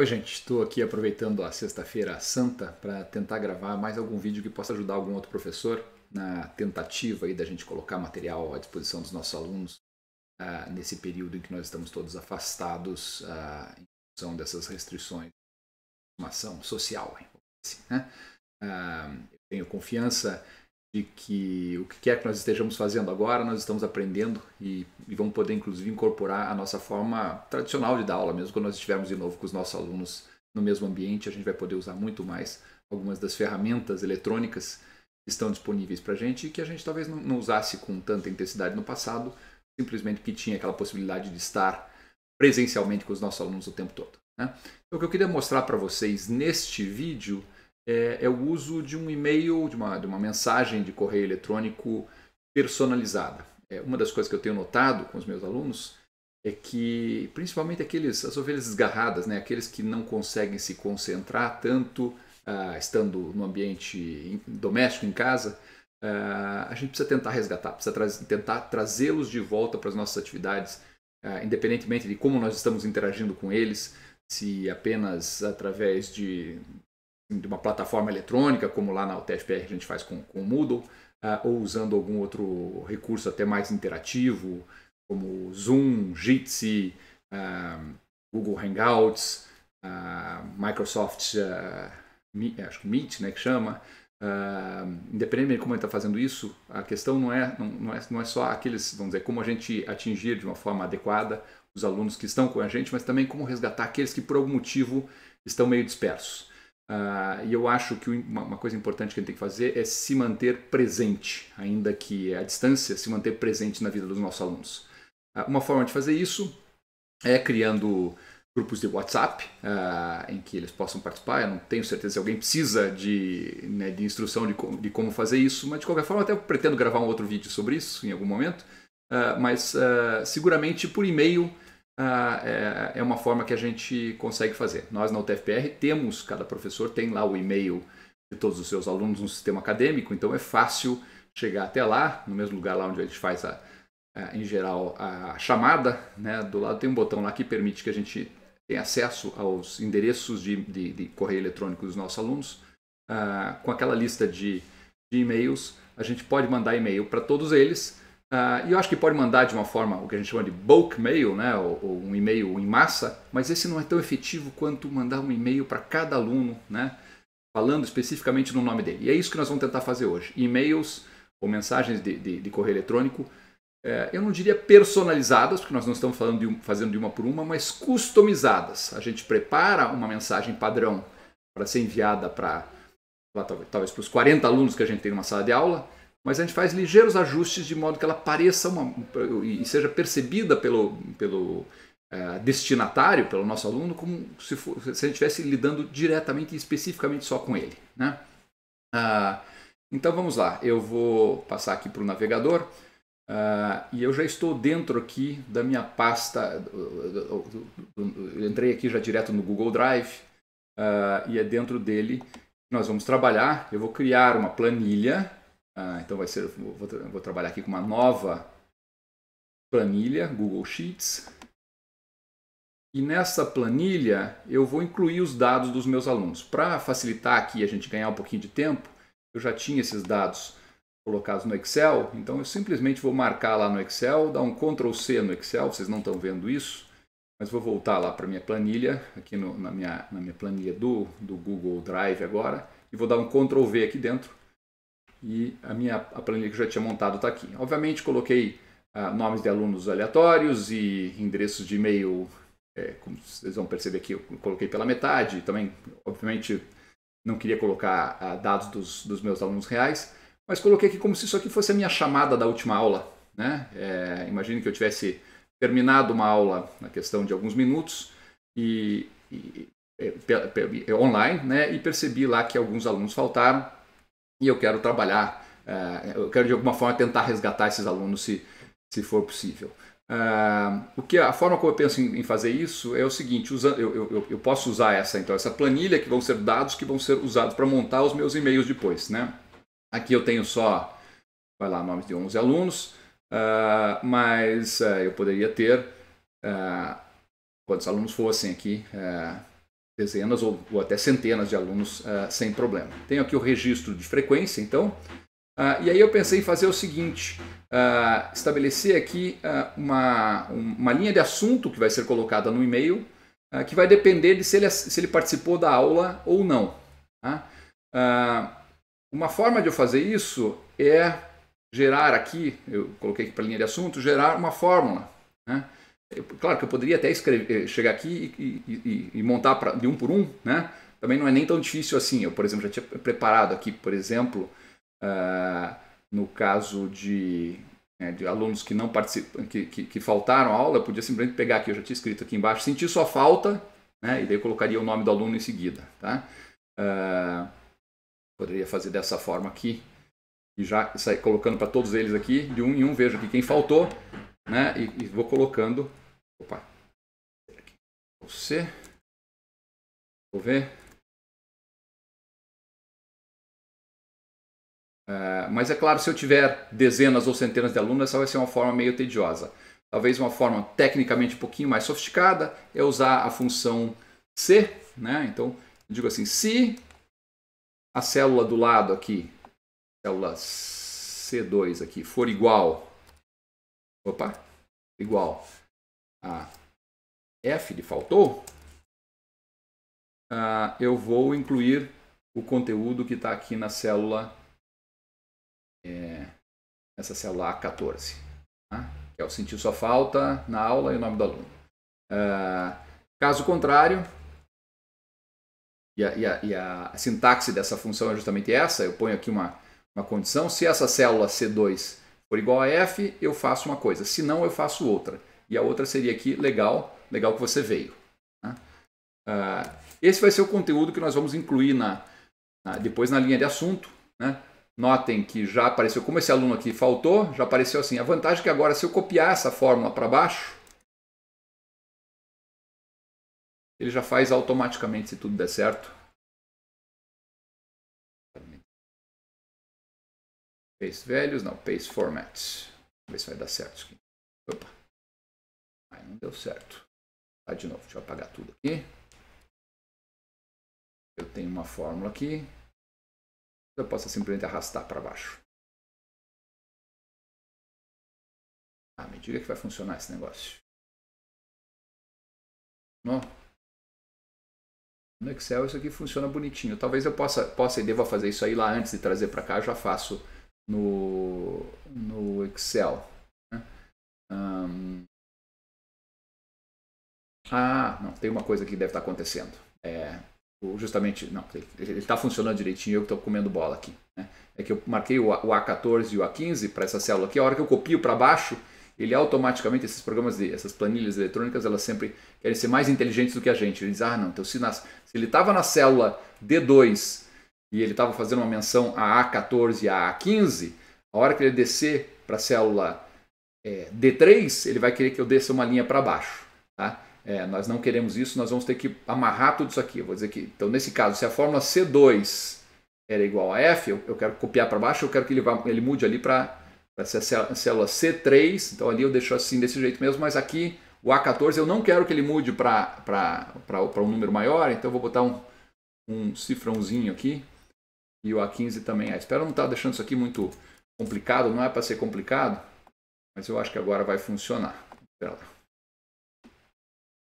Oi gente, estou aqui aproveitando a sexta-feira santa para tentar gravar mais algum vídeo que possa ajudar algum outro professor na tentativa aí da gente colocar material à disposição dos nossos alunos nesse período em que nós estamos todos afastados em função dessas restrições de formação social. Assim, né? Eu tenho confiança de que o que quer que nós estejamos fazendo agora, nós estamos aprendendo e vamos poder, inclusive, incorporar a nossa forma tradicional de dar aula. Mesmo quando nós estivermos de novo com os nossos alunos no mesmo ambiente, a gente vai poder usar muito mais algumas das ferramentas eletrônicas que estão disponíveis para a gente e que a gente talvez não usasse com tanta intensidade no passado, simplesmente porque tinha aquela possibilidade de estar presencialmente com os nossos alunos o tempo todo, né? Então, o que eu queria mostrar para vocês neste vídeo é o uso de um e-mail, de uma mensagem de correio eletrônico personalizada. Uma das coisas que eu tenho notado com os meus alunos é que, principalmente as ovelhas desgarradas, né, aqueles que não conseguem se concentrar tanto estando no ambiente doméstico, em casa, a gente precisa tentar resgatar, precisa tentar trazê-los de volta para as nossas atividades, independentemente de como nós estamos interagindo com eles, se apenas através de uma plataforma eletrônica, como lá na UTFPR a gente faz com o Moodle, ou usando algum outro recurso até mais interativo, como Zoom, Jitsi, Google Hangouts, Microsoft Meet, né, que chama. Independente de como a gente está fazendo isso, a questão não é só aqueles, vamos dizer, como a gente atingir de uma forma adequada os alunos que estão com a gente, mas também como resgatar aqueles que por algum motivo estão meio dispersos. E eu acho que uma coisa importante que a gente tem que fazer é se manter presente, ainda que à distância, se manter presente na vida dos nossos alunos. Uma forma de fazer isso é criando grupos de WhatsApp em que eles possam participar. Eu não tenho certeza se alguém precisa de instrução de como fazer isso, mas de qualquer forma até eu pretendo gravar um outro vídeo sobre isso em algum momento, mas seguramente por e-mail é uma forma que a gente consegue fazer. Nós na UTFPR temos, cada professor tem lá o e-mail de todos os seus alunos no sistema acadêmico, então é fácil chegar até lá, no mesmo lugar lá onde a gente faz, em geral, a chamada, né? Do lado tem um botão lá que permite que a gente tenha acesso aos endereços de correio eletrônico dos nossos alunos. Com aquela lista de e-mails, a gente pode mandar e-mail para todos eles. E eu acho que pode mandar de uma forma, o que a gente chama de bulk mail, né? ou um e-mail em massa, mas esse não é tão efetivo quanto mandar um e-mail para cada aluno, né? Falando especificamente no nome dele. E é isso que nós vamos tentar fazer hoje. E-mails ou mensagens de correio eletrônico, eu não diria personalizadas, porque nós não estamos falando fazendo de uma por uma, mas customizadas. A gente prepara uma mensagem padrão para ser enviada para, talvez para os 40 alunos que a gente tem numa sala de aula, mas a gente faz ligeiros ajustes de modo que ela pareça e seja percebida pelo destinatário, pelo nosso aluno, como se a gente estivesse lidando diretamente e especificamente só com ele, né? Então vamos lá, eu vou passar aqui para o navegador e eu já estou dentro aqui da minha pasta, eu entrei aqui já direto no Google Drive e é dentro dele que nós vamos trabalhar. Eu vou criar uma planilha. Então vou trabalhar aqui com uma nova planilha, Google Sheets. E nessa planilha eu vou incluir os dados dos meus alunos. Para facilitar aqui a gente ganhar um pouquinho de tempo, eu já tinha esses dados colocados no Excel. Então eu simplesmente vou marcar lá no Excel, dar um Ctrl+C no Excel. Vocês não estão vendo isso, mas vou voltar lá para minha planilha, aqui na minha planilha do Google Drive agora. E vou dar um Ctrl+V aqui dentro. E a planilha que eu já tinha montado está aqui. Obviamente coloquei nomes de alunos aleatórios e endereços de e-mail, como vocês vão perceber aqui, eu coloquei pela metade. Também, obviamente, não queria colocar dados dos meus alunos reais, mas coloquei aqui como se isso aqui fosse a minha chamada da última aula, né? Imagine que eu tivesse terminado uma aula na questão de alguns minutos online, né? E percebi lá que alguns alunos faltaram. E eu quero trabalhar, eu quero de alguma forma tentar resgatar esses alunos se for possível. A forma como eu penso em fazer isso é o seguinte: eu posso usar essa planilha, que vão ser dados que vão ser usados para montar os meus e-mails depois, né? Aqui eu tenho só, vai lá, nomes de 11 alunos, mas eu poderia ter quantos alunos fossem aqui. dezenas ou até centenas de alunos sem problema. Tenho aqui o registro de frequência, então. E aí eu pensei em fazer o seguinte, estabelecer aqui uma linha de assunto que vai ser colocada no e-mail, que vai depender de se ele participou da aula ou não. Tá? Uma forma de eu fazer isso é gerar aqui, eu coloquei aqui para a linha de assunto, gerar uma fórmula. Né? Claro que eu poderia até escrever, chegar aqui e montar de um por um, né? Também não é nem tão difícil assim. Eu, por exemplo, já tinha preparado aqui, por exemplo, no caso de alunos que não participam, que faltaram a aula, eu podia simplesmente pegar aqui, eu já tinha escrito aqui embaixo, senti sua falta, né? E daí eu colocaria o nome do aluno em seguida. Tá? Poderia fazer dessa forma aqui, e já sair colocando para todos eles aqui, de um em um, vejo aqui quem faltou. Né? E vou colocando. Opa! Você. Vou ver. Mas é claro, se eu tiver dezenas ou centenas de alunos, essa vai ser uma forma meio tediosa. Talvez uma forma tecnicamente um pouquinho mais sofisticada é usar a função se, né? Então, eu digo assim: se a célula do lado aqui, célula C2 aqui, for igual. Opa, igual a F de faltou, eu vou incluir o conteúdo que está aqui na célula, essa célula A14, tá? Que é o sentir sua falta na aula e o nome do aluno. Caso contrário, e a sintaxe dessa função é justamente essa, eu ponho aqui uma condição, se essa célula C2 por igual a F, eu faço uma coisa. Se não, eu faço outra. E a outra seria aqui, legal, legal que você veio. Tá? Esse vai ser o conteúdo que nós vamos incluir depois na linha de assunto. Né? Notem que já apareceu, como esse aluno aqui faltou, já apareceu assim. A vantagem é que agora, se eu copiar essa fórmula para baixo, ele já faz automaticamente, se tudo der certo. Paste values, não, paste formats. Vamos ver se vai dar certo isso aqui. Opa. Ai, não deu certo. Tá de novo, deixa eu apagar tudo aqui. Eu tenho uma fórmula aqui. Eu posso simplesmente arrastar para baixo. Me diga que vai funcionar esse negócio. Não. No Excel isso aqui funciona bonitinho. Talvez eu possa e deva fazer isso aí lá antes de trazer para cá, eu já faço no Excel. Né? Não, tem uma coisa que deve estar acontecendo. Justamente, não, ele está funcionando direitinho, eu estou comendo bola aqui. Né? É que eu marquei o A14 e o A15 para essa célula aqui, a hora que eu copio para baixo, ele automaticamente, esses programas, essas planilhas eletrônicas, elas sempre querem ser mais inteligentes do que a gente. Eles dizem, não, então se ele estava na célula D2, e ele estava fazendo uma menção a A14 e a A15, a hora que ele descer para a célula D3, ele vai querer que eu desça uma linha para baixo. Tá? Nós não queremos isso, nós vamos ter que amarrar tudo isso aqui. Eu vou dizer que, então, nesse caso, se a fórmula C2 era igual a F, eu quero copiar para baixo, eu quero que ele mude ali para a célula C3. Então, ali eu deixo assim, desse jeito mesmo, mas aqui o A14 eu não quero que ele mude para um número maior, então eu vou botar um cifrãozinho aqui. E o A15 também. Espero não estar deixando isso aqui muito complicado. Não é para ser complicado. Mas eu acho que agora vai funcionar. Espera lá.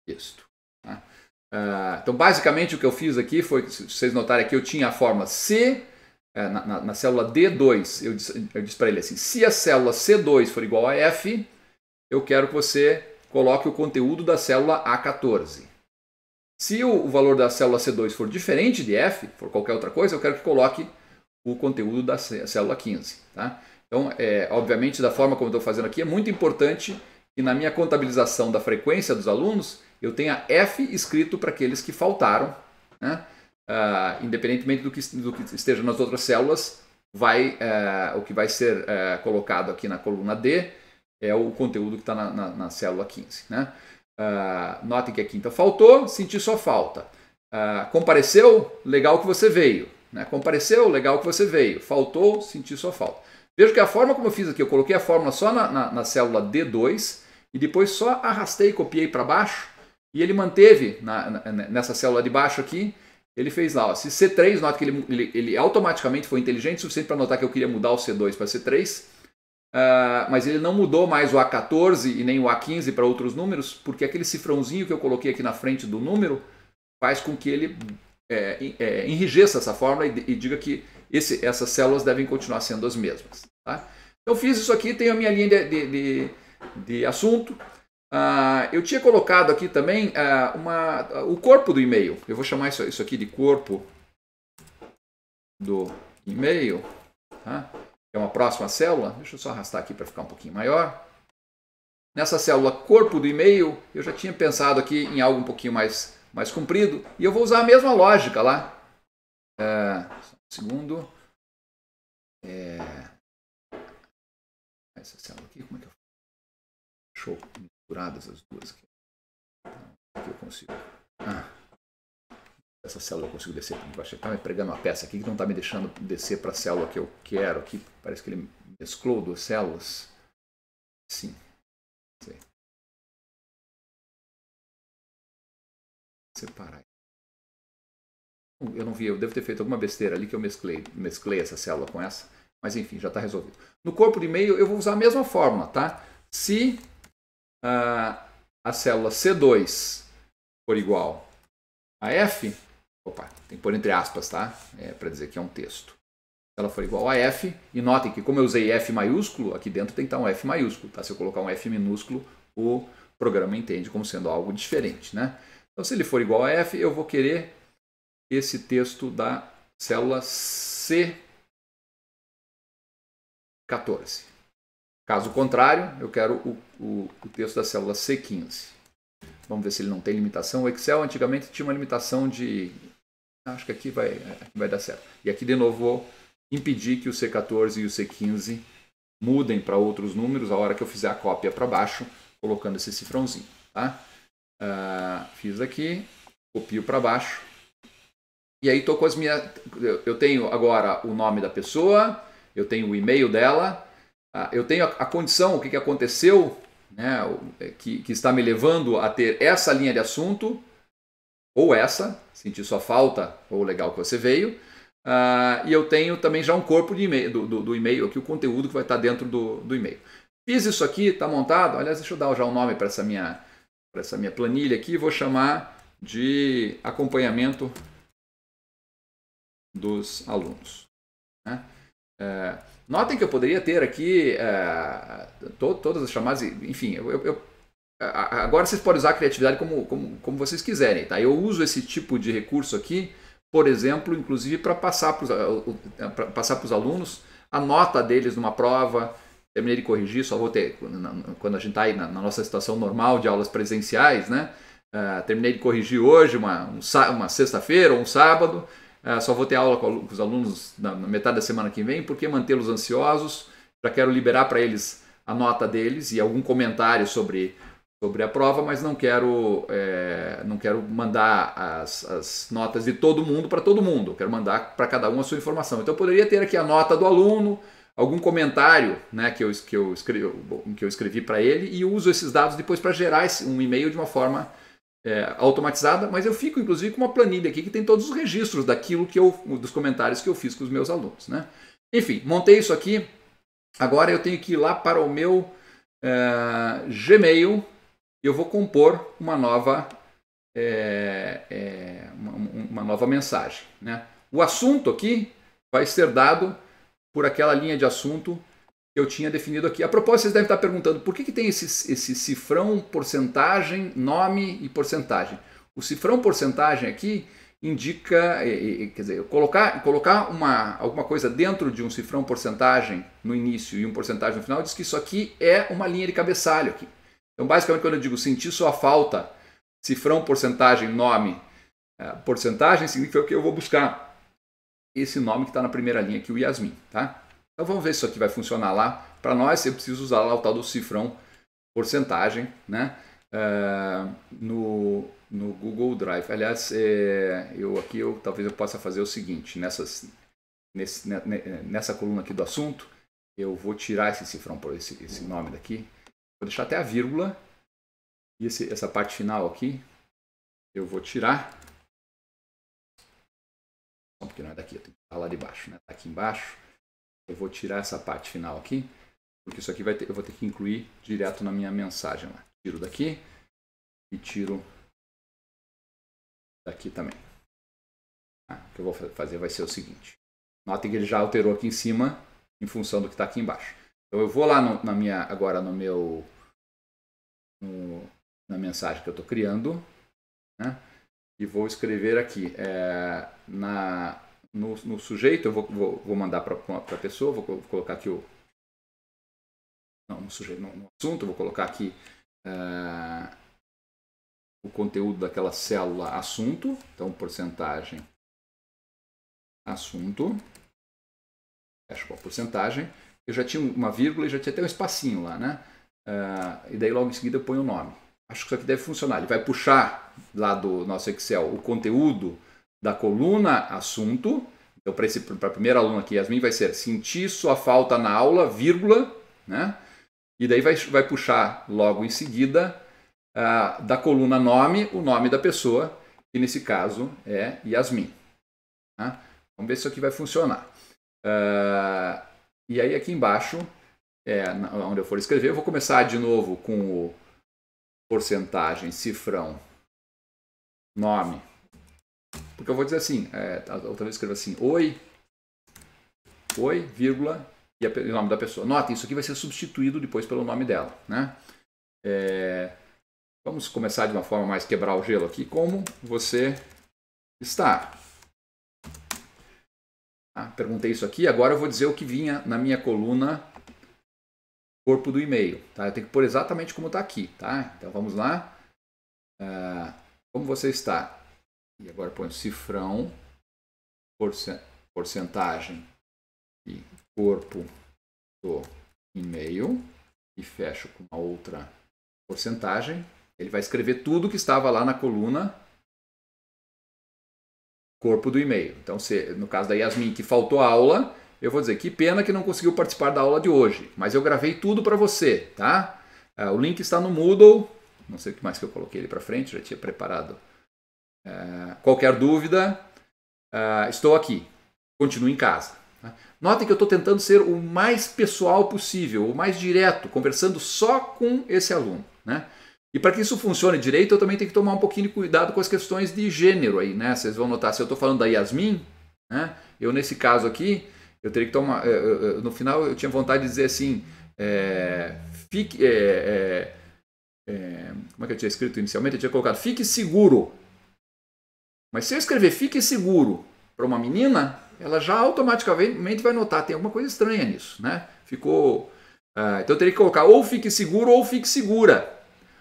Isso. Tá? Então, basicamente, o que eu fiz aqui foi... Se vocês notarem aqui, eu tinha a fórmula C. Na célula D2, eu disse para ele assim. Se a célula C2 for igual a F, eu quero que você coloque o conteúdo da célula A14. Se o valor da célula C2 for diferente de F, for qualquer outra coisa, eu quero que coloque o conteúdo da célula 15. Tá? Então, obviamente, da forma como eu estou fazendo aqui, é muito importante que na minha contabilização da frequência dos alunos, eu tenha F escrito para aqueles que faltaram. Né? Independentemente do que esteja nas outras células, o que vai ser colocado aqui na coluna D é o conteúdo que está na célula 15. Né? Notem que a quinta faltou, senti sua falta. Compareceu, legal que você veio. Né? Compareceu, legal que você veio. Faltou, senti sua falta. Vejo que a forma como eu fiz aqui, eu coloquei a fórmula só na célula D2 e depois só arrastei e copiei para baixo E ele manteve, nessa célula de baixo aqui, ele fez lá, ó, se C3, nota que ele automaticamente foi inteligente o suficiente para notar que eu queria mudar o C2 para C3, mas ele não mudou mais o A14 e nem o A15 para outros números, porque aquele cifrãozinho que eu coloquei aqui na frente do número faz com que ele enrijeça essa fórmula e diga que essas células devem continuar sendo as mesmas. Tá? Então fiz isso aqui, tenho a minha linha de assunto. Eu tinha colocado aqui também o corpo do e-mail. Eu vou chamar isso aqui de corpo do e-mail. Tá? É uma próxima célula. Deixa eu só arrastar aqui para ficar um pouquinho maior. Nessa célula corpo do e-mail, eu já tinha pensado aqui em algo um pouquinho mais comprido. E eu vou usar a mesma lógica lá. Segundo. Essa célula aqui, como é que eu faço? Show. Misturadas as duas aqui. Aqui eu consigo. Essa célula eu consigo descer para baixo. Está me pregando uma peça aqui que não está me deixando descer para a célula que eu quero aqui. Parece que ele mesclou duas células. Sim. Separar. Eu não vi, eu devo ter feito alguma besteira ali que eu mesclei essa célula com essa. Mas enfim, já está resolvido. No corpo de e-mail eu vou usar a mesma fórmula, tá? Se a célula C2 for igual a F... Opa, tem que pôr entre aspas, tá? Para dizer que é um texto. Se ela for igual a F, e notem que como eu usei F maiúsculo, aqui dentro tem que estar um F maiúsculo, tá? Se eu colocar um F minúsculo, o programa entende como sendo algo diferente, né? Então, se ele for igual a F, eu vou querer esse texto da célula C14. Caso contrário, eu quero o texto da célula C15. Vamos ver se ele não tem limitação. O Excel antigamente tinha uma limitação de... Acho que aqui vai dar certo. E aqui, de novo, vou impedir que o C14 e o C15 mudem para outros números a hora que eu fizer a cópia para baixo, colocando esse cifrãozinho. Tá? Fiz aqui, copio para baixo. E aí estou com as minhas... Eu tenho agora o nome da pessoa, eu tenho o e-mail dela, eu tenho a condição, o que aconteceu, né, que está me levando a ter essa linha de assunto, ou essa, sentir sua falta, ou legal que você veio, e eu tenho também já um corpo de e-mail, do e-mail aqui, o conteúdo que vai estar dentro do e-mail. Fiz isso aqui, está montado, aliás, deixa eu dar já um nome para essa minha planilha aqui, vou chamar de acompanhamento dos alunos. Né? Notem que eu poderia ter aqui todas as chamadas, enfim, agora vocês podem usar a criatividade como vocês quiserem, tá? Eu uso esse tipo de recurso aqui, por exemplo, inclusive para passar para os alunos a nota deles numa prova. Terminei de corrigir, só vou ter, quando a gente está aí na nossa situação normal de aulas presenciais, né? Terminei de corrigir hoje, uma sexta-feira ou um sábado. Só vou ter aula com os alunos na metade da semana que vem, porque mantê-los ansiosos. Já quero liberar para eles a nota deles e algum comentário sobre a prova, mas não quero mandar as notas de todo mundo para todo mundo. Eu quero mandar para cada um a sua informação. Então eu poderia ter aqui a nota do aluno, algum comentário, né, que eu escrevi para ele, e uso esses dados depois para gerar um e-mail de uma forma automatizada, mas eu fico inclusive com uma planilha aqui que tem todos os registros dos comentários que eu fiz com os meus alunos. Né? Enfim, montei isso aqui, agora eu tenho que ir lá para o meu Gmail, e eu vou compor uma nova mensagem. Né? O assunto aqui vai ser dado por aquela linha de assunto que eu tinha definido aqui. A propósito, vocês devem estar perguntando por que tem esse cifrão, porcentagem, nome e porcentagem. O cifrão, porcentagem aqui indica, quer dizer, colocar alguma coisa dentro de um cifrão, porcentagem no início e um porcentagem no final, diz que isso aqui é uma linha de cabeçalho aqui. Então, basicamente, quando eu digo sentir sua falta, cifrão, porcentagem, nome, porcentagem, significa que eu vou buscar esse nome que está na primeira linha aqui, o Yasmin, tá? Então vamos ver se isso aqui vai funcionar lá. Para nós, eu preciso usar lá o tal do cifrão porcentagem, né? No Google Drive. Aliás, talvez eu possa fazer o seguinte, nessa coluna aqui do assunto, eu vou tirar esse cifrão, esse nome daqui, vou deixar até a vírgula, e essa parte final aqui, Eu vou tirar. Não, porque não é daqui, eu tenho que tirar lá de baixo, né? Aqui embaixo. Eu vou tirar essa parte final aqui, porque isso aqui vai ter, eu vou ter que incluir direto na minha mensagem lá. Tiro daqui e tiro daqui também. O que eu vou fazer vai ser o seguinte. Notem que ele já alterou aqui em cima em função do que está aqui embaixo. Então eu vou lá no, na mensagem que eu estou criando, né? E vou escrever aqui no sujeito. Eu vou mandar para a pessoa, vou colocar aqui o no assunto, vou colocar aqui o conteúdo daquela célula assunto. Então porcentagem assunto, fecha com a porcentagem. Eu já tinha uma vírgula e já tinha até um espacinho lá, né? E daí logo em seguida eu ponho o nome. Acho que isso aqui deve funcionar. Ele vai puxar lá do nosso Excel o conteúdo da coluna assunto. Então, para a primeira aluna aqui, Yasmin, vai ser sentir sua falta na aula, vírgula, né? E daí vai puxar logo em seguida da coluna nome, o nome da pessoa, que nesse caso é Yasmin. Tá? Vamos ver se isso aqui vai funcionar. E aí aqui embaixo, onde eu for escrever, eu vou começar de novo com o porcentagem, cifrão, nome. Porque eu vou dizer assim, outra vez eu escrevo assim, oi, vírgula, e o nome da pessoa. Notem, isso aqui vai ser substituído depois pelo nome dela, né? Vamos começar de uma forma mais quebrar o gelo aqui. Como você está? Perguntei isso aqui, agora eu vou dizer o que vinha na minha coluna corpo do e-mail. Tá? Eu tenho que pôr exatamente como está aqui. Tá? Então vamos lá. Como você está? E agora põe cifrão, porcentagem e corpo do e-mail. E fecho com uma outra porcentagem. Ele vai escrever tudo que estava lá na coluna corpo do e-mail. Então, se, no caso da Yasmin, que faltou a aula, eu vou dizer que pena que não conseguiu participar da aula de hoje, mas eu gravei tudo para você, tá? O link está no Moodle, não sei o que mais que eu coloquei ele para frente, já tinha preparado. Qualquer dúvida, estou aqui, continue em casa. Tá? Notem que eu estou tentando ser o mais pessoal possível, o mais direto, conversando só com esse aluno, né? E para que isso funcione direito, eu também tenho que tomar um pouquinho de cuidado com as questões de gênero aí, né? Vocês vão notar, se eu estou falando da Yasmin, né? Eu nesse caso aqui, eu teria que tomar. No final, eu tinha vontade de dizer assim, como é que eu tinha escrito inicialmente? Eu tinha colocado fique seguro. Mas se eu escrever fique seguro para uma menina, ela já automaticamente vai notar, tem alguma coisa estranha nisso, né? Ficou. Então eu teria que colocar ou fique seguro ou fique segura.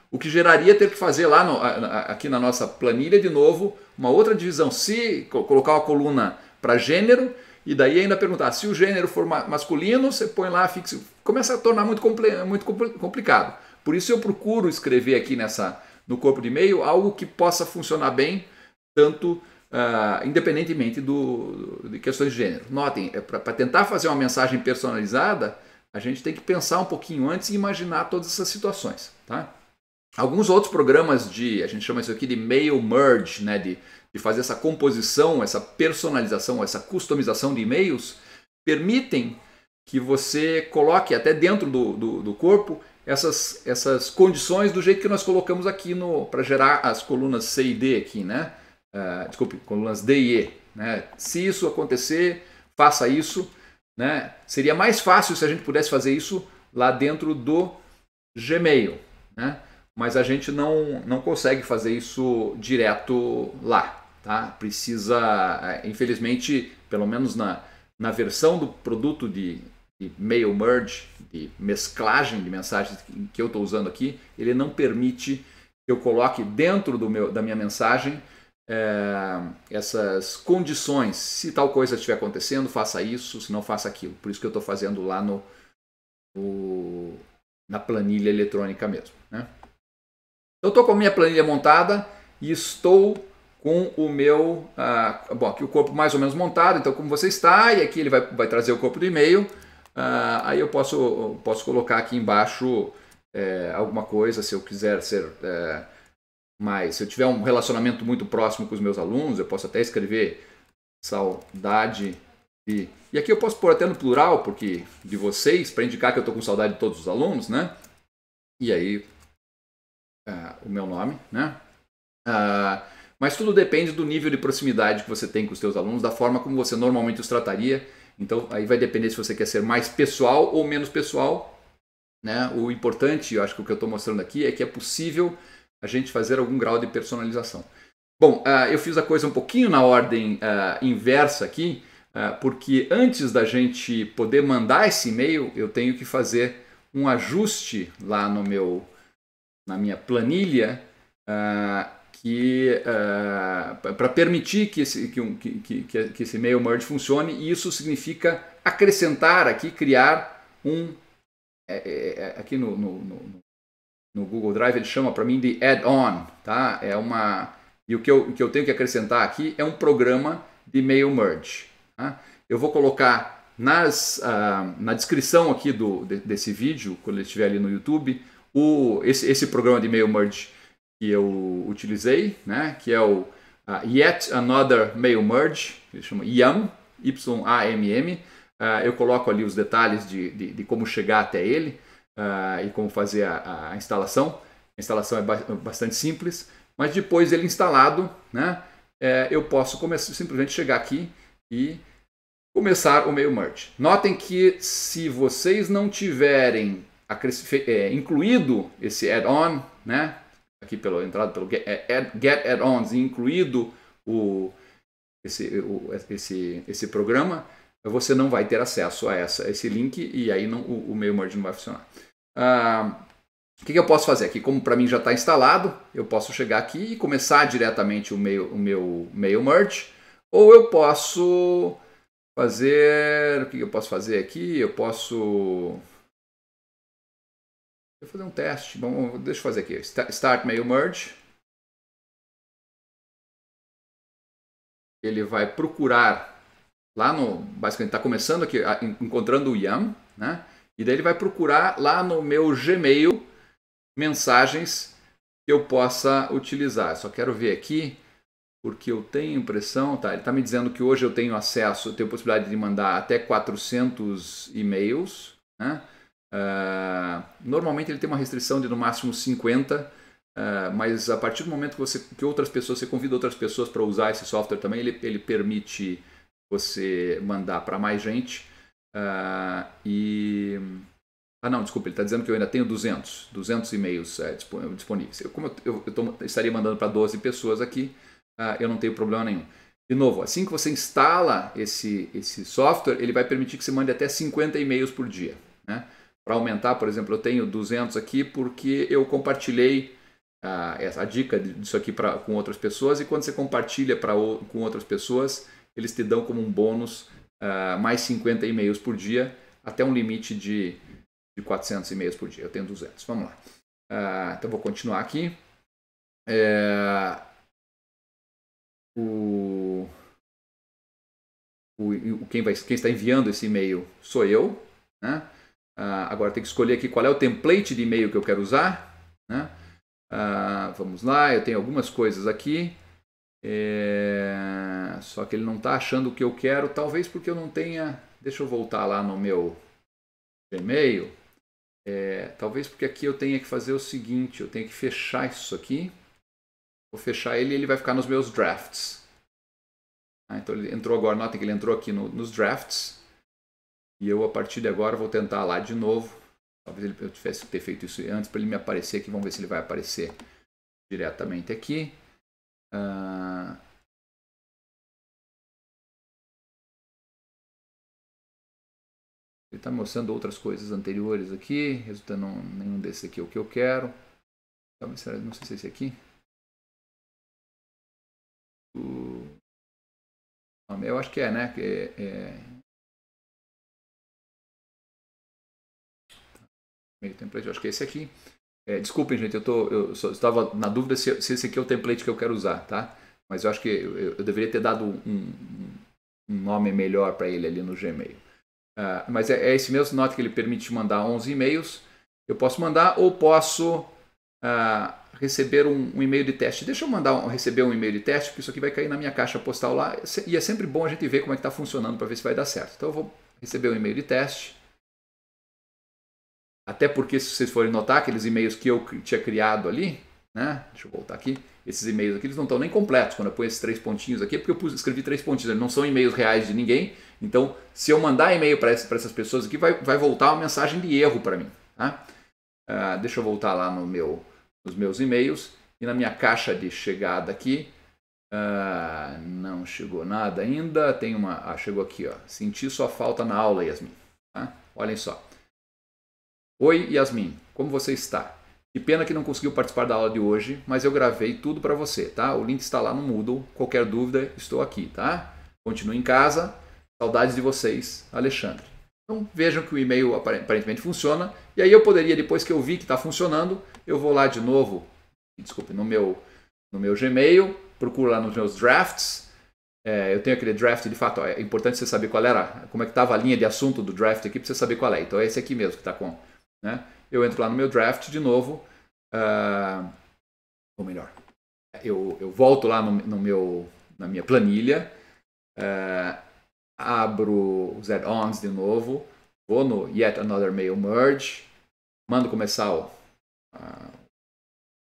O que geraria ter que fazer lá aqui na nossa planilha de novo uma outra divisão, se colocar uma coluna para gênero e daí ainda perguntar se o gênero for masculino, você põe lá fixo. Começa a tornar muito complicado. Por isso eu procuro escrever aqui no corpo de e-mail algo que possa funcionar bem, tanto independentemente de questões de gênero. Notem, para tentar fazer uma mensagem personalizada, a gente tem que pensar um pouquinho antes e imaginar todas essas situações, tá? Alguns outros programas a gente chama isso aqui de mail merge, né? De fazer essa composição, essa personalização, essa customização de e-mails, permitem que você coloque até dentro do corpo essas condições do jeito que nós colocamos aqui para gerar as colunas C e D aqui, né? Desculpe, colunas D e E, né? Se isso acontecer, faça isso, né? Seria mais fácil se a gente pudesse fazer isso lá dentro do Gmail, né? Mas a gente não consegue fazer isso direto lá, tá? Precisa, infelizmente, pelo menos na versão do produto de mail merge, de mesclagem de mensagens que eu estou usando aqui, ele não permite que eu coloque dentro da minha mensagem essas condições. Se tal coisa estiver acontecendo, faça isso, se não, faça aquilo. Por isso que eu estou fazendo lá na planilha eletrônica mesmo, né? Eu estou com a minha planilha montada e estou com o meu... bom, aqui o corpo mais ou menos montado, então como você está, e aqui ele vai trazer o corpo do e-mail. Aí eu posso colocar aqui embaixo alguma coisa, se eu quiser ser Mas se eu tiver um relacionamento muito próximo com os meus alunos, eu posso até escrever saudade de... E aqui eu posso pôr até no plural, porque de vocês, para indicar que eu estou com saudade de todos os alunos, né? E aí, o meu nome, né? Mas tudo depende do nível de proximidade que você tem com os seus alunos, da forma como você normalmente os trataria. Então, aí vai depender se você quer ser mais pessoal ou menos pessoal, né? O importante, eu acho que o que eu estou mostrando aqui é que é possível a gente fazer algum grau de personalização. Bom, eu fiz a coisa um pouquinho na ordem inversa aqui, porque antes da gente poder mandar esse e-mail, eu tenho que fazer um ajuste lá no meu, na minha planilha, para permitir que esse mail merge funcione, e isso significa acrescentar aqui, criar um... aqui no Google Drive ele chama para mim de add-on, tá? É uma... E o que eu tenho que acrescentar aqui é um programa de mail merge, tá? Eu vou colocar na descrição aqui desse vídeo, quando ele estiver ali no YouTube, esse programa de mail merge que eu utilizei, né? Que é o Yet Another Mail Merge, que ele chama YAMM, Y-A-M-M. Eu coloco ali os detalhes de como chegar até ele e como fazer a instalação. A instalação é bastante simples. Mas depois dele instalado, né, eu posso simplesmente chegar aqui e começar o mail merge. Notem que se vocês não tiverem incluído esse add-on, né, aqui pela entrada pelo get add-ons, e incluído esse programa, você não vai ter acesso a esse link, e aí o mail merge não vai funcionar. O que eu posso fazer aqui? Como para mim já está instalado, eu posso chegar aqui e começar diretamente o meu mail merge, ou eu posso fazer... O que eu posso fazer aqui? Eu posso... Vou fazer um teste. Bom, deixa eu fazer aqui. Start mail merge. Ele vai procurar lá no... Basicamente está começando aqui, encontrando o YAMM, né? E daí ele vai procurar lá no meu Gmail... mensagens que eu possa utilizar. Só quero ver aqui, porque eu tenho impressão, tá, ele está me dizendo que hoje eu tenho acesso, eu tenho possibilidade de mandar até 400 e-mails, né? Normalmente ele tem uma restrição de no máximo 50, mas a partir do momento que você convida outras pessoas para usar esse software também, ele permite você mandar para mais gente. Ah, não, desculpa, ele está dizendo que eu ainda tenho 200 e-mails disponíveis. Como eu estaria mandando para 12 pessoas aqui, eu não tenho problema nenhum. De novo, assim que você instala esse software, ele vai permitir que você mande até 50 e-mails por dia, né? Para aumentar, por exemplo, eu tenho 200 aqui porque eu compartilhei a dica disso aqui com outras pessoas, e quando você compartilha com outras pessoas, eles te dão como um bônus mais 50 e-mails por dia, até um limite de 400 e-mails por dia. Eu tenho 200. Vamos lá. Então, vou continuar aqui. Quem está enviando esse e-mail sou eu, né? Agora, tem que escolher aqui qual é o template de e-mail que eu quero usar, né? Vamos lá. Eu tenho algumas coisas aqui. Só que ele não está achando o que eu quero. Talvez porque eu não tenha... Deixa eu voltar lá no meu Gmail. Talvez porque aqui eu tenha que fazer o seguinte, eu tenho que fechar isso aqui, vou fechar ele e ele vai ficar nos meus drafts. Então ele entrou agora, notem que ele entrou aqui nos drafts, e eu a partir de agora vou tentar lá de novo, talvez eu tivesse que ter feito isso antes para ele me aparecer aqui, vamos ver se ele vai aparecer diretamente aqui. Ele está mostrando outras coisas anteriores aqui, resultando nenhum desses aqui é o que eu quero. Não sei se é esse aqui. Eu acho que é, né? Meio template, eu acho que é esse aqui. Desculpem, gente, eu só estava na dúvida se esse aqui é o template que eu quero usar, tá? Mas eu acho que eu deveria ter dado um nome melhor para ele ali no Gmail. Mas é esse mesmo, note que ele permite mandar 11 e-mails. Eu posso mandar ou posso receber um e-mail de teste. Deixa eu mandar receber um e-mail de teste, porque isso aqui vai cair na minha caixa postal lá, e é sempre bom a gente ver como é que está funcionando para ver se vai dar certo. Então eu vou receber um e-mail de teste, até porque se vocês forem notar, aqueles e-mails que eu tinha criado ali, né? Deixa eu voltar aqui, esses e-mails aqui eles não estão nem completos, quando eu ponho esses três pontinhos aqui, é porque eu escrevi três pontinhos, eles não são e-mails reais de ninguém, então se eu mandar e-mail para essas pessoas aqui, vai voltar uma mensagem de erro para mim, tá? Deixa eu voltar lá nos meus e-mails, e na minha caixa de chegada aqui, não chegou nada ainda, tem uma, chegou aqui, ó, senti sua falta na aula, Yasmin, tá? Olhem só. Oi, Yasmin, como você está? Que pena que não conseguiu participar da aula de hoje, mas eu gravei tudo para você, tá? O link está lá no Moodle, qualquer dúvida, estou aqui, tá? Continue em casa, saudades de vocês, Alexandre. Então vejam que o e-mail aparentemente funciona, e aí eu poderia, depois que eu vi que está funcionando, eu vou lá de novo, desculpe, no meu Gmail, procuro lá nos meus drafts, eu tenho aquele draft, de fato, ó, é importante você saber qual era, como é que estava a linha de assunto do draft aqui, para você saber qual é, então é esse aqui mesmo que está com, né? Eu entro lá no meu draft de novo, ou melhor, eu volto lá na minha planilha, abro os add-ons de novo, vou no Yet Another Mail Merge, mando começar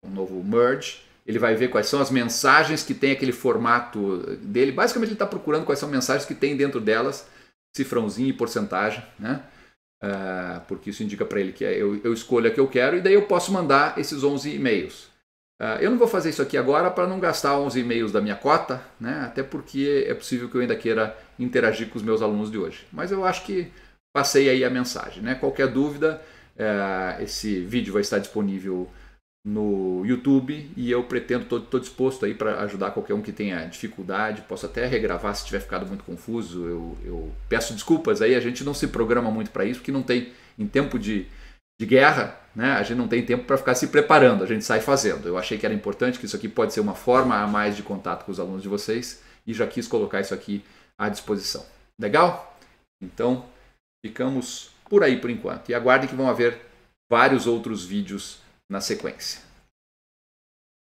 um novo merge, ele vai ver quais são as mensagens que tem aquele formato dele, basicamente ele está procurando quais são mensagens que tem dentro delas, cifrãozinho e porcentagem, né? Porque isso indica para ele que eu escolho a que eu quero, e daí eu posso mandar esses 11 e-mails. Eu não vou fazer isso aqui agora para não gastar 11 e-mails da minha cota, né? Até porque é possível que eu ainda queira interagir com os meus alunos de hoje. Mas eu acho que passei aí a mensagem, né? Qualquer dúvida, esse vídeo vai estar disponível no YouTube e eu pretendo, estou disposto aí para ajudar qualquer um que tenha dificuldade, posso até regravar se tiver ficado muito confuso, eu peço desculpas aí, a gente não se programa muito para isso, porque não tem, em tempo de guerra, né, a gente não tem tempo para ficar se preparando, a gente sai fazendo. Eu achei que era importante, que isso aqui pode ser uma forma a mais de contato com os alunos de vocês e já quis colocar isso aqui à disposição. Legal? Então, ficamos por aí por enquanto e aguardem que vão haver vários outros vídeos na sequência.